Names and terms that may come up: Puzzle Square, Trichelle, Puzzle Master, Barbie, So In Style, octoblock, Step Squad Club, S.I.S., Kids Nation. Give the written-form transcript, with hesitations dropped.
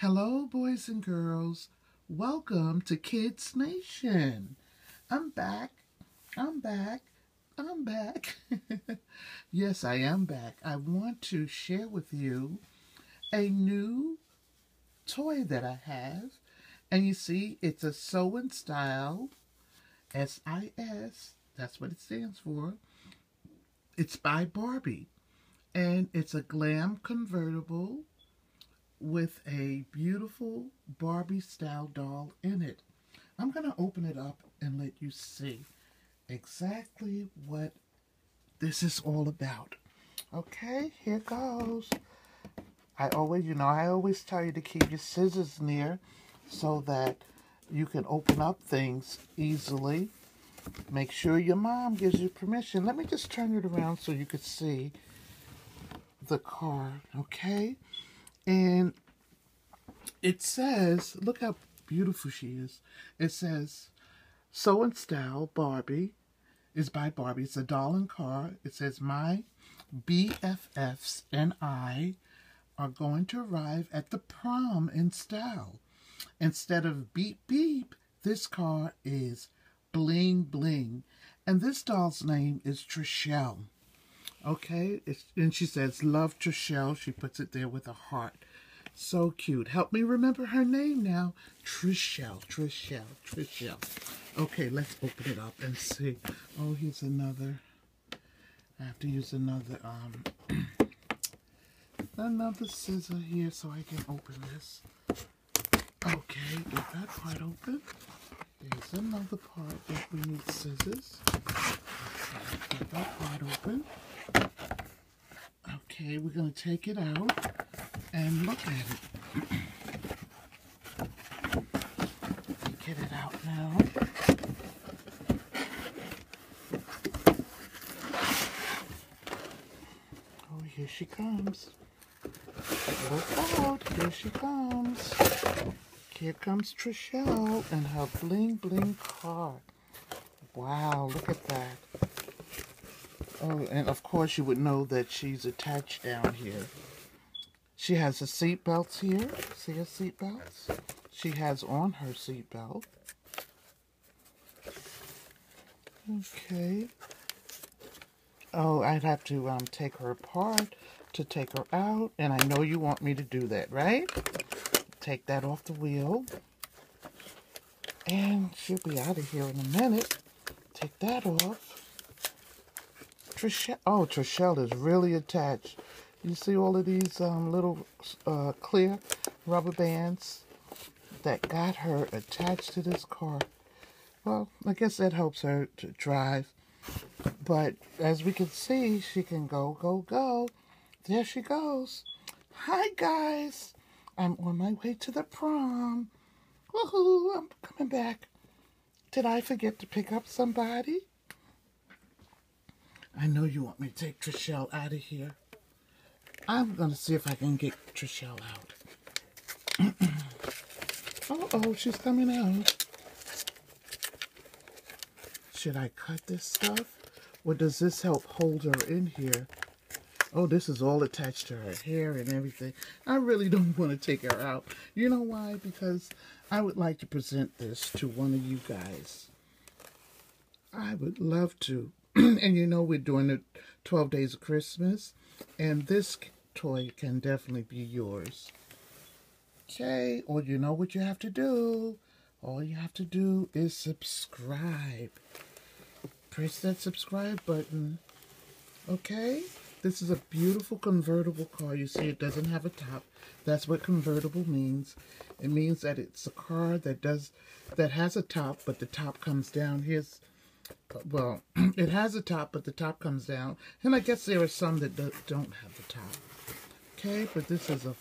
Hello, boys and girls. Welcome to Kids Nation. I'm back. Yes, I am back. I want to share with you a new toy that I have. And you see, it's a So In Style, S.I.S. That's what it stands for. It's by Barbie. And it's a glam convertible with a beautiful Barbie style doll in it. I'm going to open it up and let you see exactly what this is all about. Okay, here goes. I always tell you to keep your scissors near so that you can open up things easily. Make sure your mom gives you permission. Let me just turn it around so you can see the card, okay? And it says, look how beautiful she is. It says, So In Style Barbie is by Barbie. It's a doll and car. It says, my BFFs and I are going to arrive at the prom in style. Instead of beep beep, this car is bling bling. And this doll's name is Trichelle. Okay, and she says, love Trichelle. She puts it there with a heart. So cute. Help me remember her name now. Trichelle. Okay, let's open it up and see. Oh, here's another. I have to use another, another scissor here so I can open this. Okay, get that part open. There's another part that we need scissors. Get that part open. Okay, we're going to take it out and look at it. Get it out now. Oh, here she comes. Look out, here she comes. Here comes Trichelle and her bling bling car. Wow, look at that. Oh, and of course you would know that she's attached down here. She has the seat belts here. See her seat belts? She has on her seat belt. Okay. Oh, I'd have to take her apart to take her out. And I know you want me to do that, right? Take that off the wheel. And she'll be out of here in a minute. Take that off. Trichelle, oh, Trichelle is really attached. You see all of these little clear rubber bands that got her attached to this car. Well, I guess that helps her to drive. But as we can see, she can go, go, go. There she goes. Hi, guys. I'm on my way to the prom. Woohoo, I'm coming back. Did I forget to pick up somebody? I know you want me to take Trichelle out of here. I'm going to see if I can get Trichelle out. Uh-oh, she's coming out. Should I cut this stuff? Or does this help hold her in here? Oh, this is all attached to her hair and everything. I really don't want to take her out. You know why? Because I would like to present this to one of you guys. I would love to. And you know we're doing it 12 days of Christmas. And this toy can definitely be yours. Okay. Or you know what you have to do. All you have to do is subscribe. Press that subscribe button. Okay. This is a beautiful convertible car. You see it doesn't have a top. That's what convertible means. It means that it's a car that has a top. But the top comes down. Here's... well, it has a top, but the top comes down. And I guess there are some that don't have the top. Okay, but this is a